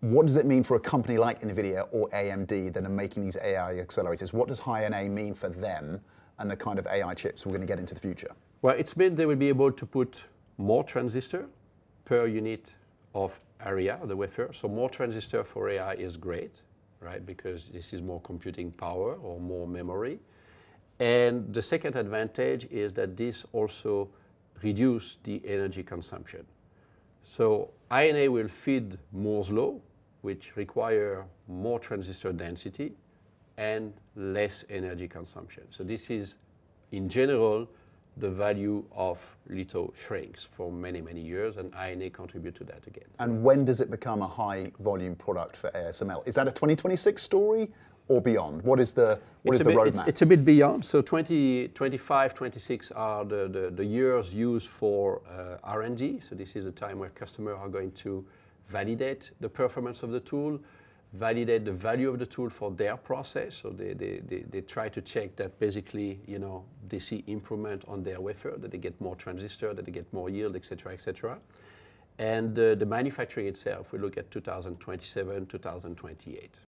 What does it mean for a company like Nvidia or AMD that are making these AI accelerators? What does High-NA mean for them and the kind of AI chips we're going to get into the future? Well, it's meant they will be able to put more transistor per unit of area, the wafer. So more transistor for AI is great, right? Because this is more computing power or more memory. And the second advantage is that this also reduces the energy consumption. So High-NA will feed Moore's law, which require more transistor density and less energy consumption. So this is, in general, the value of litho shrinks for many, many years, and High-NA contribute to that again. And when does it become a high-volume product for ASML? Is that a 2026 story or beyond? What is the roadmap? It's a bit beyond. So 2025, 2026 are the years used for R&D. So this is a time where customers are going to validate the performance of the tool, validate the value of the tool for their process. So they try to check that basically, you know, they see improvement on their wafer, that they get more transistor, that they get more yield, etc., etc. And the manufacturing itself, we look at 2027, 2028.